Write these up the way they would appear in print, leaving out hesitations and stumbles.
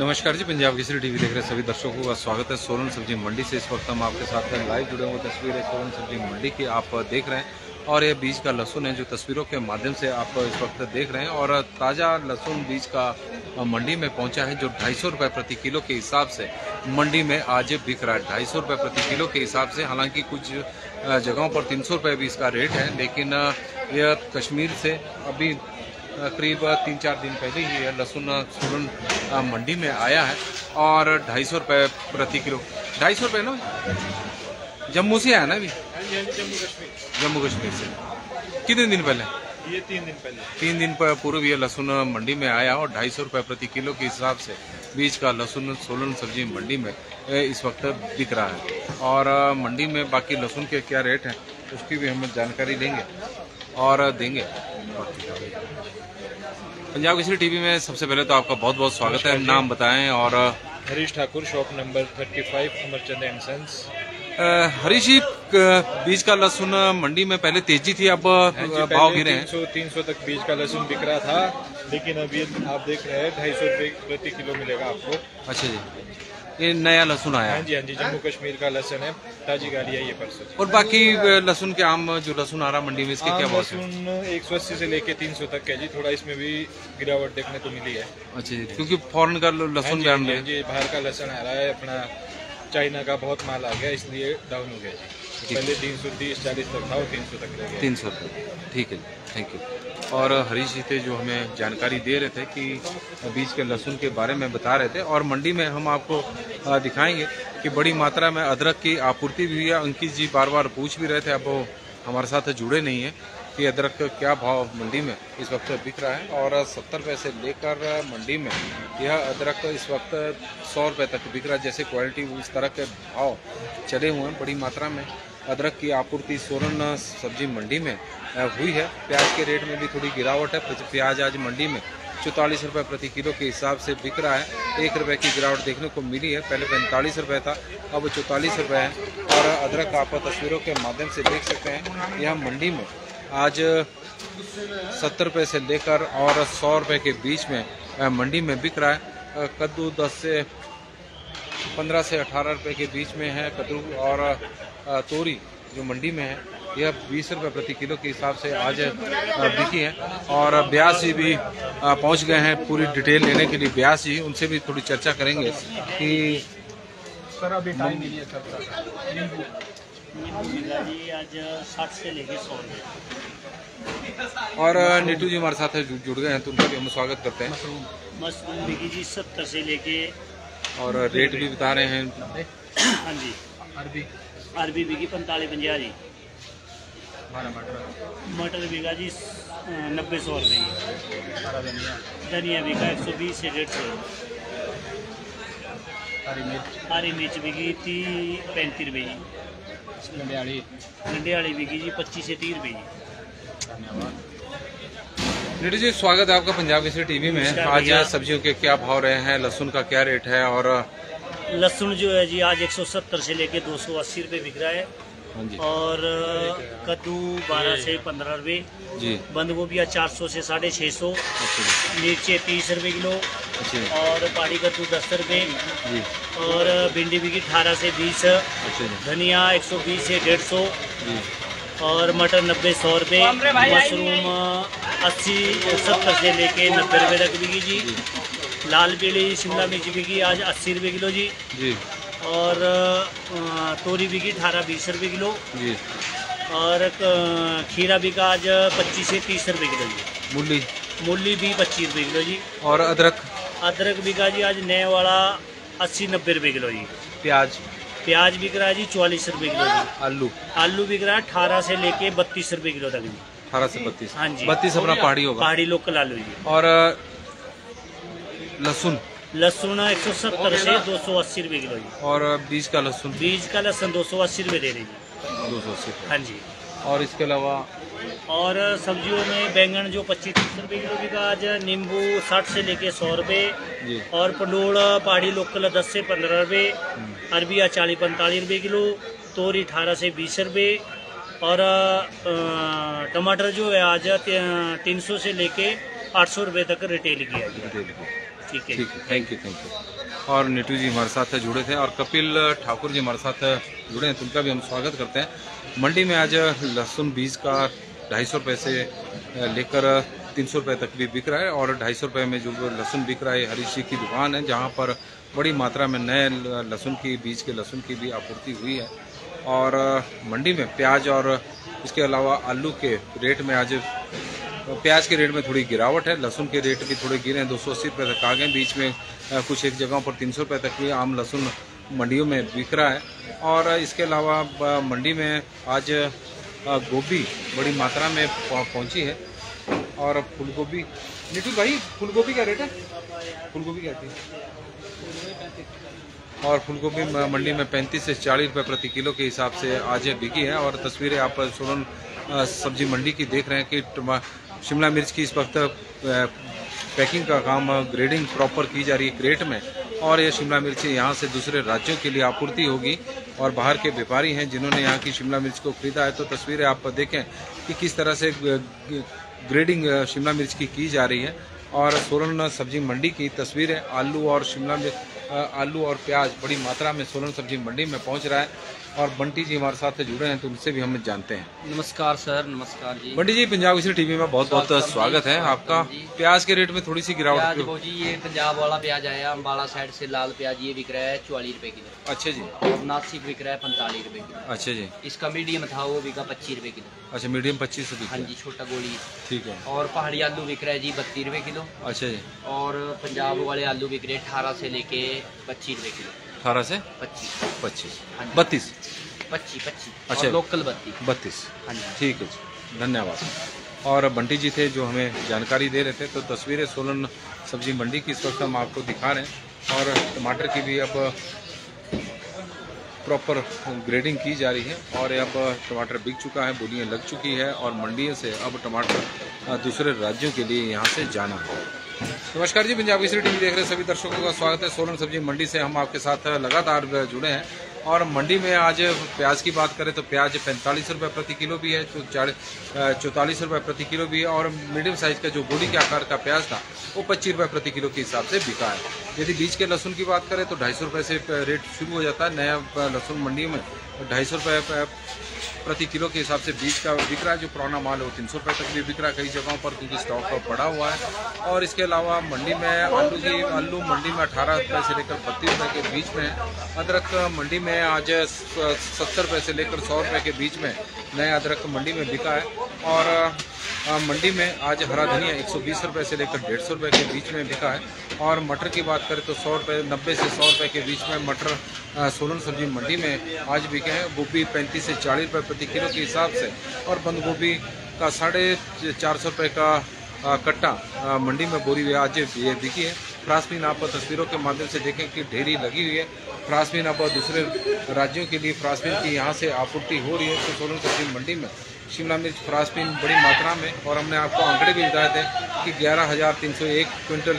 नमस्कार जी, पंजाब केसरी टीवी देख रहे सभी दर्शकों का स्वागत है। सोलन सब्जी मंडी से इस वक्त हम आपके साथ में लाइव जुड़े हुए तस्वीर है सोलन सब्जी मंडी की आप देख रहे हैं। और ये बीज का लहसुन है जो तस्वीरों के माध्यम से आप इस वक्त देख रहे हैं। और ताज़ा लहसुन बीज का मंडी में पहुंचा है जो 250 रुपये प्रति किलो के हिसाब से मंडी में आज बिक रहा है। 250 रुपये प्रति किलो के हिसाब से, हालांकि कुछ जगहों पर 300 रुपये भी इसका रेट है, लेकिन यह कश्मीर से अभी करीब 3-4 दिन पहले ही यह लहसुन सोलन मंडी में आया है और 250 रुपये प्रति किलो। 250 रुपये ना जम्मू से आया ना अभी? जम्मू कश्मीर से। कितने दिन पहले? ये 3 दिन पहले। 3 दिन पूर्व यह लहसुन मंडी में आया और 250 रुपये प्रति किलो के हिसाब से बीज का लहसुन सोलन सब्जी मंडी में इस वक्त बिक रहा है। और मंडी में बाकी लहसुन के क्या रेट हैं उसकी भी हम जानकारी लेंगे और देंगे। पंजाब केसरी टीवी में सबसे पहले तो आपका बहुत बहुत स्वागत है। नाम बताएं। और Harish Thakur, shop number 35 Amarchand and sons. Harish ji, बीज का लहसुन मंडी में पहले तेजी थी, अब भाव गिरे हैं। 300 तक बीज का लहसुन बिक रहा था, लेकिन अभी आप देख रहे हैं 250 रुपये प्रति किलो मिलेगा आपको। अच्छा जी, ये नया लहसुन आया? हाँ जी, हाँ जी, जम्मू कश्मीर का लहसुन है, ताजी गाड़ी है ये परसों। और बाकी लहसुन के आम जो लहसुन आ रहा मंडी में, इसके क्या भाव? लहसुन 180 से लेके 300 तक के जी। थोड़ा इसमें भी गिरावट देखने को मिली है। अच्छा जी, क्योंकि फॉरेन का लहसुन भी, बाहर का लहसुन आ रहा है, अपना चाइना का बहुत माल आ गया, इसलिए डाउन हो गया जी। पहले 330-40 तक था, 300 तक रह गया। 300 तक, ठीक है, थैंक यू। और हरीश जी थे जो हमें जानकारी दे रहे थे कि बीज के लहसुन के बारे में बता रहे थे। और मंडी में हम आपको दिखाएंगे कि बड़ी मात्रा में अदरक की आपूर्ति भी हुई है। अंकित जी बार बार पूछ भी रहे थे, अब वो हमारे साथ जुड़े नहीं हैं, कि अदरक का क्या भाव मंडी में इस वक्त बिक रहा है। और 70 पैसे लेकर मंडी में यह अदरक इस वक्त 100 रुपये तक बिक रहा है। जैसे क्वालिटी इस तरह के भाव चले हुए हैं। बड़ी मात्रा में अदरक की आपूर्ति सोलन सब्जी मंडी में हुई है। प्याज के रेट में भी थोड़ी गिरावट है। प्याज आज मंडी में 44 रुपये प्रति किलो के हिसाब से बिक रहा है। 1 रुपये की गिरावट देखने को मिली है। पहले 45 रुपये था, अब 44 रुपये है। और अदरक आप तस्वीरों के माध्यम से देख सकते हैं, यह मंडी में आज 70 रुपये से लेकर और 100 रुपये के बीच में मंडी में बिक रहा है। कद्दू 10 से 15 से 18 रुपये के बीच में है कद्दू। और तोरी जो मंडी में है यह 20 रुपये प्रति किलो के हिसाब से आज बिकी है। और ब्यास जी भी पहुंच गए हैं पूरी डिटेल लेने के लिए। ब्यास जी, उनसे भी थोड़ी चर्चा करेंगे कि सर अभी टाइम मिली है सर। आज 60 से लेके 100। और नीटू जी हमारे साथ जुड़ गए हैं, तो उनका भी हम स्वागत करते हैं। मशरूम बिकी जी 70 से लेके, और रेट भी बता रहे हैं। हाँ जी, अरबी बिकी 45-50 जी। मटर बिका जी 90-100 रुपये। धनिया बिका 120 से 150। हरी मिर्च बिकी 30-35 रुपये जी। गंडे वाली बिकी जी 25 से 30 रुपये जी। धन्यवाद नीटू जी, स्वागत है आपका पंजाब केसरी टीवी में। आज सब्जियों के क्या भाव रहे हैं, लहसुन का क्या रेट है? और लहसुन जो है जी आज 170 से लेके 280 रुपये बिक रहा है। और कद्दू 12 से 15 रुपये। बंद गोभी 400 से 650। मिर्चे 30 रुपये किलो। और पानी कद्दू 10 रुपये। और भिंडी बिकी 18 से 20। धनिया 120 से 150। और मटर 90-100 रुपये। मशरूम 70 से लेके 90 रुपये तक बिकी जी। लाल पीली शिमला मिर्च बिकी आज 80 रुपये किलो जी। और तोरी बिकी 18-20 रुपये किलो। और खीरा बिका आज 25 से 30 रुपये किलो जी। मूली भी 25 रुपये किलो जी। और अदरक बिका जी आज नए वाला 80-90 रुपये किलो जी। प्याज बिक रहा है जी 44 रुपये किलो जी। आलू बिक रहा है 18 से लेके 32 रुपये किलो तक जी। 18 से 32। हाँ जी, 32 अपना पहाड़ी होगा, पहाड़ी लोकल आलू जी। और लहसुन 170 से 280 रुपये किलो जी। और बीज का लहसुन 280 रुपये दे रहे जी। 280। हाँ जी। और इसके अलावा और सब्जियों में बैंगन जो 25-30 रुपये किलो बिका आज। नींबू 60 से लेके 100 रुपये। और पडोल पहाड़ी लोकल 10 से 15 रुपये। अरबिया 40-45 रुपये किलो। तोरी 18 से 20 रुपये। और टमाटर जो है आज 300 से लेके 800 रुपये तक रिटेल किया। ठीक है, ठीक है, थैंक यू, थैंक यू। और नीटू जी हमारे साथ जुड़े थे और कपिल ठाकुर जी हमारे साथ जुड़े हैं, उनका भी हम स्वागत करते हैं। मंडी में आज लहसुन बीज का 250 रुपये से लेकर 300 रुपये तक भी बिक रहा है और 250 रुपये में जो लहसुन बिक रहा है हरीश जी की दुकान है, जहाँ पर बड़ी मात्रा में नए लहसुन की बीज के लहसुन की भी आपूर्ति हुई है। और मंडी में प्याज और इसके अलावा आलू के रेट में आज प्याज के रेट में थोड़ी गिरावट है, लहसुन के रेट भी थोड़े गिरे हैं, 280 रुपये तक आ गए, बीच में कुछ एक जगहों पर 300 रुपये तक भी आम लहसुन मंडियों में बिक रहा है। और इसके अलावा मंडी में आज गोभी बड़ी मात्रा में पहुँची है और फूलगोभी। नीटू भाई फूलगोभी क्या रेट है? फूलगोभी क्या थी? और फूलगोभी मंडी में 35 से 40 रुपये प्रति किलो के हिसाब से आज बिकी है। और तस्वीरें आप सोलन सब्जी मंडी की देख रहे हैं कि शिमला मिर्च की इस वक्त पैकिंग का काम, ग्रेडिंग प्रॉपर की जा रही है क्रेट में, और ये शिमला मिर्च यहाँ से दूसरे राज्यों के लिए आपूर्ति होगी और बाहर के व्यापारी हैं जिन्होंने यहाँ की शिमला मिर्च को खरीदा है। तो तस्वीरें आप देखें कि किस तरह से ग्रेडिंग शिमला मिर्च की जा रही है। और सोलन सब्जी मंडी की तस्वीर है, आलू और प्याज बड़ी मात्रा में सोलन सब्जी मंडी में पहुंच रहा है। और बंटी जी हमारे साथ जुड़े हैं तो उनसे भी हम जानते हैं। नमस्कार सर। नमस्कार जी। बंटी जी पंजाब केसरी टीवी में बहुत बहुत स्वागत है आपका। प्याज के रेट में थोड़ी सी गिरावट हो जी, ये पंजाब वाला प्याज आया, अम्बाला साइड से लाल प्याज ये बिक रहा है 44 रुपए किलो। अच्छा जी। और नासिक बिक रहा है 45 रुपए किलो। अच्छा जी। इसका मीडियम था वो बिका 25 रुपए किलो। अच्छा मीडियम 25। हाँ जी, छोटा गोली। ठीक है। और पहाड़ी आलू बिक रहा है जी 32 रुपए किलो। अच्छा जी। और पंजाब वाले आलू बिक रहे 18 से लेके 25 रुपए किलो। 18 से 25, 32, 25। अच्छा लोकल 32। ठीक है जी, धन्यवाद। और बंटी जी थे जो हमें जानकारी दे रहे थे। तो तस्वीरें सोलन सब्जी मंडी की इस वक्त हम आपको दिखा रहे हैं। और टमाटर की भी अब प्रॉपर ग्रेडिंग की जा रही है और अब टमाटर बिक चुका है, बोलियाँ लग चुकी है और मंडियों से अब टमाटर दूसरे राज्यों के लिए यहाँ से जाना है। नमस्कार जी, पंजाब केसरी टीवी देख रहे सभी दर्शकों का स्वागत है। सोलन सब्जी मंडी से हम आपके साथ लगातार जुड़े हैं। और मंडी में आज प्याज की बात करें तो प्याज 45 रुपये प्रति किलो भी है, तो 44 रुपये प्रति किलो भी है। और मीडियम साइज का जो गोली के आकार का प्याज था वो 25 रुपये प्रति किलो के हिसाब से बिका है। यदि बीज के लहसुन की बात करें तो 250 रुपये से रेट शुरू हो जाता है नया लहसुन मंडियों में, 250 रुपये प्रति किलो के हिसाब से बीज का बिक रहा है। जो पुराना माल है वो 300 रुपये तक भी बिक रहा है कई जगहों पर, क्योंकि स्टॉक का पड़ा हुआ है। और इसके अलावा मंडी में आलू मंडी में 18 रुपये से लेकर 32 रुपये के बीच में। अदरक मंडी में आज 70 रुपये से लेकर 100 रुपये के बीच में नया अदरक मंडी में बिका है। और मंडी में आज हरा धनिया 120 रुपये से लेकर 150 रुपये के बीच में बिका है। और मटर की बात करें तो 90 से 100 रुपये के बीच में मटर सोलन सब्जी मंडी में आज बिके हैं। गोभी 35 से 40 रुपये प्रति किलो के हिसाब से और बंद गोभी का 450 रुपये का कट्टा मंडी में बोरी आज ये बिकी है। फ्रासबीन आप तस्वीरों के माध्यम से देखें कि ढेरी लगी हुई है। फ्रासबीन आप दूसरे राज्यों के लिए फ्रासबीन की यहाँ से आपूर्ति हो रही है। तो सोलन सब्जी मंडी में शिमला मिर्च फ्रासबीन बड़ी मात्रा में, और हमने आपको आंकड़े भी बताए थे कि 11,301 क्विंटल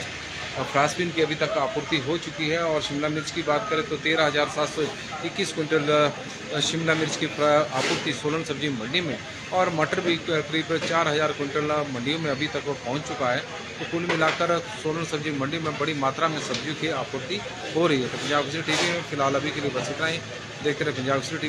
फ्रासबीन की अभी तक आपूर्ति हो चुकी है। और शिमला मिर्च की बात करें तो 13,721 क्विंटल शिमला मिर्च की आपूर्ति सोलन सब्जी मंडी में। और मटर भी करीब 4,000 क्विंटल मंडियों में अभी तक वो पहुँच चुका है। तो कुल मिलाकर सोलन सब्जी मंडी में बड़ी मात्रा में सब्जियों की आपूर्ति हो रही है। तो पंजाब केसरी टीवी में फिलहाल अभी के लिए बस इतना ही। देखते रहे पंजाब केसरी टीवी।